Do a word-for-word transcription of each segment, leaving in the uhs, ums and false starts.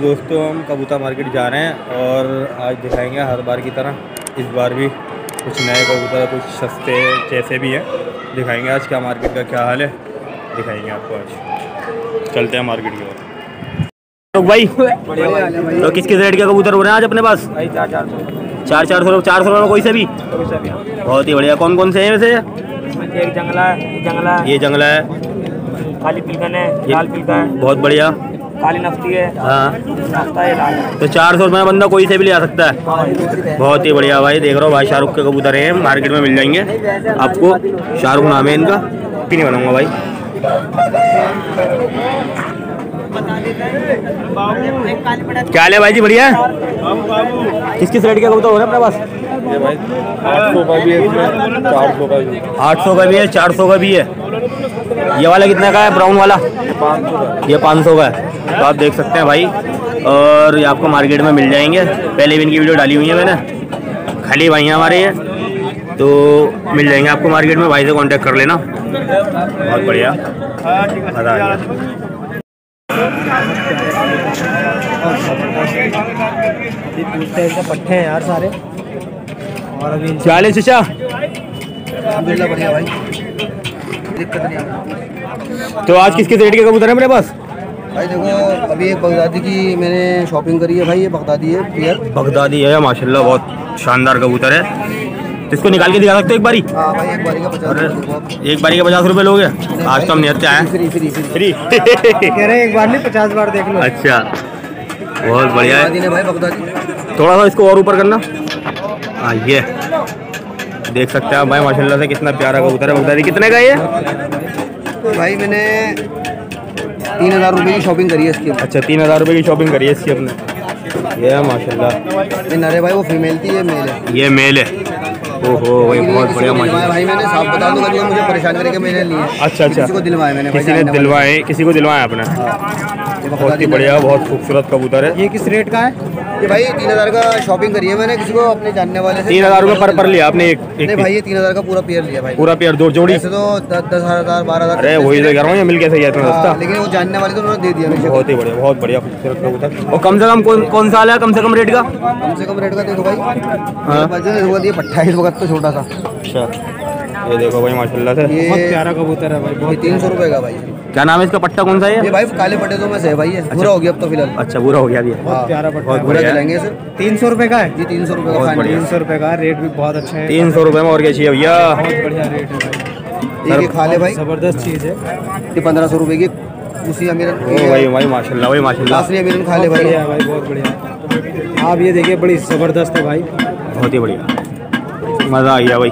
तो दोस्तों हम कबूतर मार्केट जा रहे हैं और आज दिखाएंगे हर बार की तरह, इस बार भी कुछ नए कबूतर, कुछ सस्ते जैसे भी हैं दिखाएंगे। आज क्या मार्केट का क्या हाल है दिखाएंगे आपको। आज चलते हैं मार्केट की ओर। तो भाई तो किस किस रेट के कबूतर हो रहे हैं आज अपने पास? भाई चार चार सौ चार चार सौ चार सौ रुपये कोई से भी। बहुत ही बढ़िया। कौन कौन से हैं वैसे? एक जंगला है, जंगला ये जंगला है, काली पिलकन है, लाल पिलका है, बहुत बढ़िया, काली नफ्ती है। हाँ है लाल है। तो चार सौ रुपये बंदा कोई से भी ले आ सकता है। बहुत ही बढ़िया भाई, देख रहे हो भाई शाहरुख के कबूतर हैं, मार्केट में मिल जाएंगे आपको। शाहरुख नाम है इनका, पी नहीं बनाऊँगा भाई। क्या हाल है भाई जी? बढ़िया। किस किस रेट का कबूतर हो रहा है अपने पास? आठ सौ का भी है, चार सौ का भी है, आठ सौ का भी है, चार सौ का भी है। ये वाला कितने का है ब्राउन वाला? ये पाँच सौ का है। तो आप देख सकते हैं भाई, और ये आपको मार्केट में मिल जाएंगे। पहले भी इनकी वीडियो डाली हुई है मैंने, खाली भाई हमारे हैं, तो मिल जाएंगे आपको मार्केट में। भाई से कांटेक्ट कर लेना। बहुत बढ़िया। पट्टे हैं यार सारे। क्या हाल है चचा? अल्हम्दुलिल्लाह बढ़िया भाई, दिक्कत नहीं। तो आज किस किस रेट के कबूतर है मेरे पास? भाई देखो अभी एक बगदादी की मैंने शॉपिंग करी है भाई, ये बगदादी है, पियर बगदादी है, माशाल्लाह बहुत शानदार कबूतर है। इसको निकाल के दिखा सकते हो एक बारी? हाँ भाई, एक बारी का पचास, एक बारी का पचास रुपये लोगे? आज तो हम नियत आए एक बार नहीं, पचास बार देख लो। अच्छा, बहुत बढ़िया है। थोड़ा सा इसको और ऊपर करना। हाँ ये देख सकते हैं आप भाई, माशाल्लाह से कितना प्यारा कबूतर है बगदादी। कितने का ये? तो भाई मैंने तीन हज़ार रुपये की शॉपिंग करी है इसकी। अच्छा, तीन हज़ार रुपये की शॉपिंग करी है इसकी अपने। ये माशाल्लाह नरे भाई, वो फीमेल थी, ये मेल है। ये मेल है। ओहो भाई बहुत बढ़िया। भाई मैंने साफ बता दूंगा, मुझे परेशान करके मैंने लिए। अच्छा अच्छा, किसी को दिलवाए मैंने? किसी ने दिलवाए, किसी को दिलवाया आपने? बहुत ही बढ़िया, बहुत खूबसूरत कबूतर है। ये किस रेट का है? ये भाई तीन हज़ार का शॉपिंग करी है मैंने, किसी को अपने जानने वाले से। तीन हज़ार रुपये पर पर लिया आपने एक? नहीं भाई, ये तीन हज़ार का पूरा पेयर लिया भाई, पूरा पेयर दो जोड़ी। ऐसे तो दस हज़ार बारह हज़ार अरे वही तो कह रहा हूँ, ये मिल कैसे गया इतना सस्ता? लेकिन वो जानने वाले तो उन्होंने दे दिया। बहुत ही बढ़िया, बहुत बढ़िया खूबसूरत कबूतर। और कम से कम कौन कौन सा आया कम से कम रेट का? कम से कम रेट का देखो भाई, अट्ठाईस वक्त तो छोटा सा। अच्छा, ये देखो भाई माशाल्लाह से बहुत प्यारा कबूतर है भाई, बहुत। तीन सौ रुपये का भाई। क्या नाम है इसका? पट्टा कौन सा है ये भाई? काले पट्टे तो में से भाई है। अच्छा, बुरा हो गया अब तो फिलहाल। अच्छा, बुरा हो गया भी है। बहुत प्यारा पट्टा, बहुत बढ़िया चलेंगे सर। तीन सौ रुपये का है जी, तीन सौ रुपये का। तीन सौ रुपये का रेट भी बहुत अच्छा है। तीन सौ रुपये में और क्या चाहिए भैया? बहुत बढ़िया रेट है भाई, खाले भाई ज़बरदस्त चीज़ है। ये पंद्रह सौ रुपये की उसी अमीरन भाई भाई माशाल्लाह भाई माशाल्लाह असली अमीरन खाले भाई है भाई, बहुत बढ़िया। आप ये देखिए, बड़ी ज़बरदस्त है भाई, बहुत ही बढ़िया, मज़ा आ गया भाई।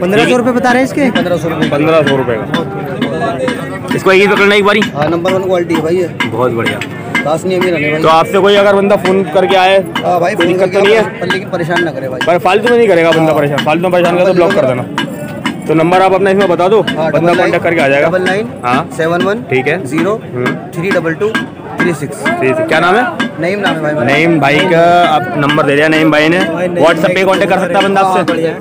पंद्रह सौ रुपये बता रहे हैं इसके? पंद्रह सौ रुपये पंद्रह सौ रुपये का। इसको एक पकड़ना एक बारी। हाँ, नंबर वन क्वालिटी है भाई ये, बहुत बढ़िया। तो आपसे कोई अगर बंदा फोन करके आए भाई, कोई दिक्कत तो नहीं है? लेकिन परेशान ना करे भाई, पर फालतू में नहीं करेगा बंदा परेशान। फालतू में परेशान करे तो ब्लॉक कर देना। तो नंबर आप अपना इसमें बता दो, बंदा कॉन्टेक्ट करके आ जाएगा। डबल नाइन हाँ सेवन वन ठीक है zero three double two three six three six क्या नाम है? नईम नाम है भाई। नईम भाई का आप नंबर दे दिया नईम भाई ने। व्हाट्सएप पे कांटेक्ट कर सकता है बंदा आपसे? बहुत बढ़िया,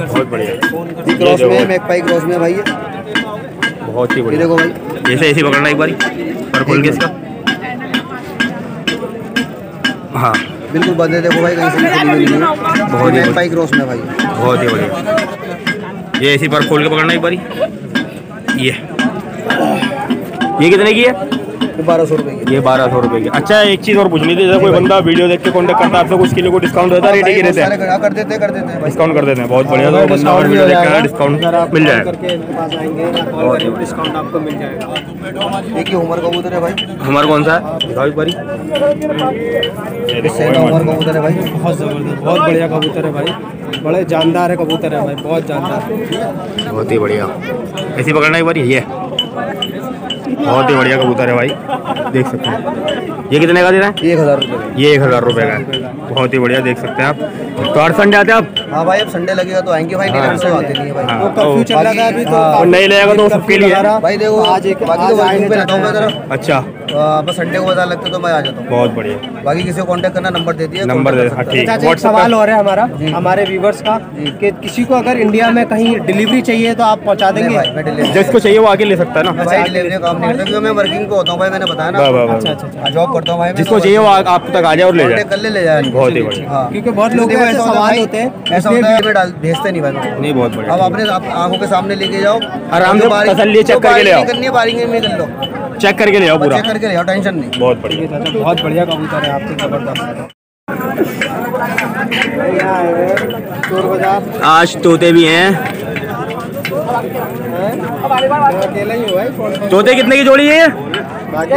बहुत बढ़िया। क्रॉस में मैक पाई क्रॉस में भाई है, बहुत ही बढ़िया। देखो भाई जैसे ऐसे पकड़ना एक बारी पर खोल के इसका। हाँ बिल्कुल बंद है, देखो भाई कहीं से बहुत ही भाई क्रॉस में भाई, बहुत ही बढ़िया। ये ऐसी पर खोल के पकड़ना एक बारी। ये ये कितने की है? बारह सौ रुपये की। ये बारह सौ रुपये की। अच्छा, एक चीज़ और पूछनी थी, जैसे कोई बंदा वीडियो देख के कॉन्टेक्ट करता है आपसे, उसके लिए कोई डिस्काउंट रहता है? रेट ही रहते हैं, कर देते कर देते हैं, डिस्काउंट कर देते हैं। बहुत बढ़िया, तो बंदा और वीडियो देख के डिस्काउंट मिल जाएगा। डिस्काउंट आपको मिल जाएगा। देखिए उमर कबूतर है भाई। उमर कौन सा है? दिखाओ एक बारी। उमर कबूतर है भाई, बहुत ज़बरदस्त, बहुत बढ़िया कबूतर है भाई, बड़े जानदार है कबूतर है भाई, बहुत जानदार, बहुत ही बढ़िया। ऐसी पकड़ना एक बारी। ये बहुत ही बढ़िया कबूतर है भाई, देख सकते हैं। ये कितने का दे रहा है? एक हज़ार रुपये। ये एक हज़ार रुपये का है, बहुत ही बढ़िया, देख सकते हैं आप। तो हर संडे आते हैं आप? हाँ भाई, अब संडे लगेगा तो आएंगे भाई, नहीं तो आते नहीं भाई। वो कर्फ्यू चल रहा है अभी, तो नहीं लगेगा तो सबके लिए भाई। देखो आज एक बाकी तो आएंगे तरफ। अच्छा, बस संडे को बाजार लगता है तो मैं आ जाता हूँ। बहुत बढ़िया। बाकी किसी को कांटेक्ट करना, नंबर दे दिया, नंबर दे दिया। एक सवाल हो रहा है हमारा, हमारे व्यूवर्स का, कि किसी को अगर इंडिया में कहीं डिलीवरी चाहिए तो आप पहुँचा देंगे? जिसको चाहिए वो आके ले सकता है ना? इंटरव्यू में वर्किंग पे होता हूँ भाई, मैंने बताया ना। अच्छा अच्छा, जॉब करता हूँ भाई, जिसको चाहिए वो आप तक आ जाए और ले जाए, कल ले जाए। बहुत ही बढ़िया, क्योंकि बहुत लोग ऐसा सवाल होते हैं, ऐसा होता है डाल भेजते नहीं भाई। नहीं बहुत बढ़िया, अब अपने आंखों के सामने लेके जाओ आराम से, तसल्ली चेक करके ले आओ, करनी है बारिंग में कर लो, चेक करके ले आओ, पूरा चेक करके ले आओ, टेंशन नहीं। बहुत बढ़िया, बहुत बढ़िया कबूतर है आपके, जबरदस्त। आज तोते भी हैं। तोते कितने की जोड़ी है? आठ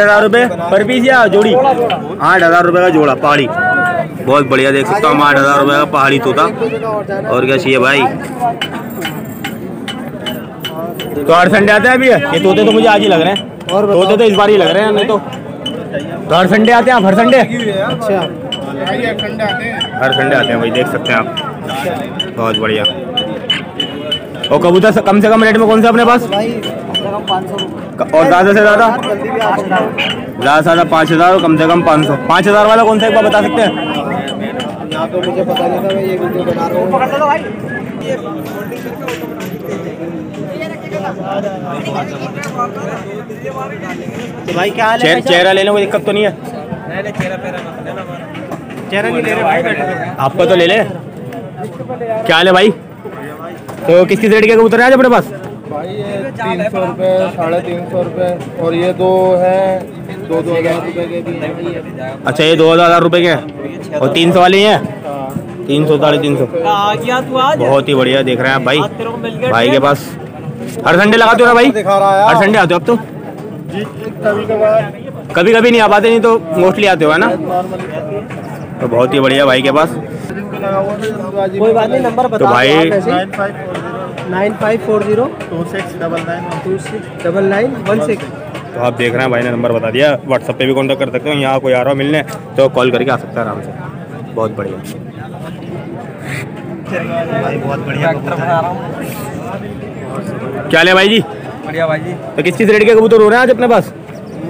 हजार रुपये पर पीस या जोड़ी? आठ हजार रुपये का जोड़ा पहाड़ी। बहुत बढ़िया, देख सकता हूँ, आठ हजार रुपये का पहाड़ी तोता, और क्या चाहिए भाई। तो हर संडे आते हैं अभी ये तोते? तो मुझे आज ही लग रहे हैं, और तोते तो इस बार ही लग रहे हैं, नहीं तो तो हर संडे आते हैं आप? हर संडे? अच्छा, हर संडे आते हैं भाई, देख सकते हैं आप। बहुत बढ़िया। और कबूतर कम से कम रेट में कौन सा अपने पास? और ज़्यादा से ज़्यादा ज़्यादा से ज़्यादा पाँच हज़ार और कम से कम पाँच सौ पाँच हज़ार वाला कौन सा एक बार बता सकते हैं? तो भाई क्या हाल है? चेहरा ले लें, कोई दिक्कत तो नहीं है? नहीं नहीं, चेहरा पैरा चेहरा नहीं ले रहे भाई, आपका तो ले ले। क्या हाल है भाई? तो किस किस रेट के कबूतर हैं आज अपने पास? भाई ये तीन सौ रुपये, साढ़े तीन सौ रुपये, और ये दो है दो दो हज़ार रुपये के भी। अच्छा, ये दो हज़ार रुपये के हैं और तीन सौ वाले हैं? तीन सौ, साढ़े तीन सौ। बहुत ही बढ़िया, देख रहे हैं आप भाई, भाई के पास हर संडे लगाते हो ना भाई? हर संडे आते हो अब तो? कभी कभी नहीं आ पाते, नहीं तो मोस्टली आते हो, है ना? तो बहुत ही बढ़िया भाई के पास। कोई बात नहीं, नंबर बता। तो भाई nine five four zero two six double nine two six double nine one six. तो आप देख रहे हैं भाई ने नंबर बता दिया, व्हाट्सएप पे भी कॉन्टैक्ट कर सकते हो। यहाँ कोई आ रहा हो मिलने तो कॉल करके आ सकता है आराम से। बहुत बढ़िया भाई, बहुत बढ़िया। क्या ले भाई जी? बढ़िया भाई जी। तो किस किस रेट के कबूतर हो रहे हैं आज अपने पास?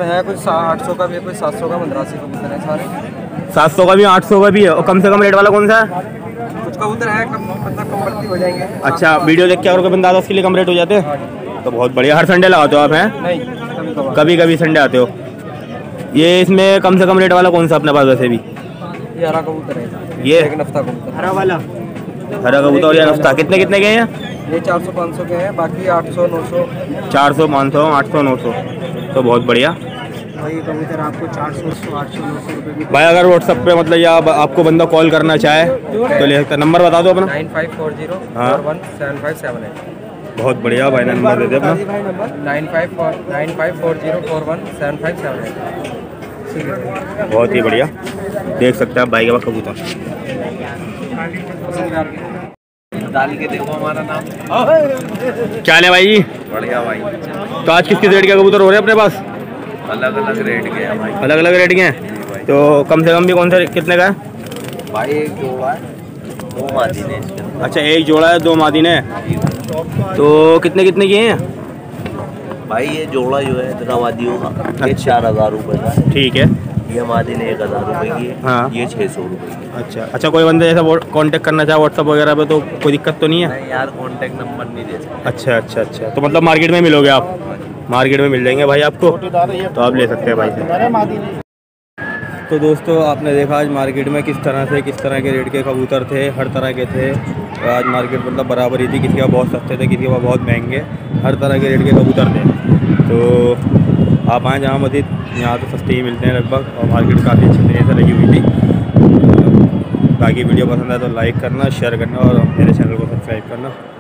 है कुछ आठ सौ का भी है, कुछ सात सौ का, मद्रासी कबूतर है सारे, सात सौ का भी, आठ सौ का भी है। और कम से कम रेट वाला कौन सा है? कुछ कबूतर है कम, मतलब कम बढ़ती हो जाएंगे। अच्छा, वीडियो देख के अगर कोई बंदा आता है उसके लिए कम रेट हो जाते हैं। तो बहुत बढ़िया। हर संडे लगाते हो आप? हैं नहीं, कभी कभी संडे आते हो। ये इसमें कम से कम रेट वाला कौन सा अपने पास? वैसे भी ये हरा कबूतर है, ये नफ्ता कबूतर, हरा वाला, हरा कबूतर। और ये नफ्ता कितने कितने के हैं? ये चार सौ पाँच सौ के हैं, बाकी आठ सौ नौ सौ। चार सौ पाँच सौ आठ सौ नौ सौ तो बहुत बढ़िया भाई। कबूतर आपको चार सौ आठ सौ नौ सौ रुपये भाई। अगर व्हाट्सअप पे मतलब या आपको बंदा कॉल करना चाहे तो ले सकता है। नंबर बता दो अपना। Nine five four zero four one seven five seven eight. बहुत बढ़िया भाई, नंबर दे दे अपना। Nine five four nine five four zero four one seven five seven eight. बहुत ही बढ़िया, देख सकते हैं भाई के पास कबूतर। डाल के देखो हमारा नाम। क्या ले भाई? बढ़िया भाई। तो आज किस किस रेट के कबूतर हो रहे हैं अपने पास? अलग अलग रेट के हैं भाई। अलग अलग रेट के हैं। तो कम से कम भी कौन सा कितने का है भाई? एक जोड़ा है, दो मादीने। अच्छा, एक जोड़ा है, दो मादीने। तो कितने कितने की हैं भाई? ये जोड़ा जो है इतरावादियों का ये चार हज़ार रुपये का, ठीक है। ये मादी ने एक हज़ार रुपये की है। हाँ, ये छः सौ रुपये की। अच्छा अच्छा, कोई बंदा जैसा कांटेक्ट करना चाहे व्हाट्सअप वगैरह पे तो कोई दिक्कत तो नहीं है? नहीं यार, कांटेक्ट नंबर नहीं दे सकते। अच्छा अच्छा अच्छा, तो मतलब मार्केट में मिलोगे आप? मार्केट में मिल जाएंगे भाई आपको, तो आप ले सकते हैं भाई से। तो दोस्तों, आपने देखा आज मार्केट में किस तरह से किस तरह के रेट के कबूतर थे, हर तरह के थे। आज मार्केट मतलब बराबर ही थी, किसी का बहुत सस्ते थे, किसी का बहुत महंगे, हर तरह के रेट के कबूतर थे। तो आप आएँ जहाँ मस्जिद, यहाँ तो सस्ते ही मिलते हैं लगभग, और मार्केट काफ़ी अच्छी तरीके से लगी हुई थी। बाकी वीडियो पसंद आए तो लाइक करना, शेयर करना और मेरे चैनल को सब्सक्राइब करना।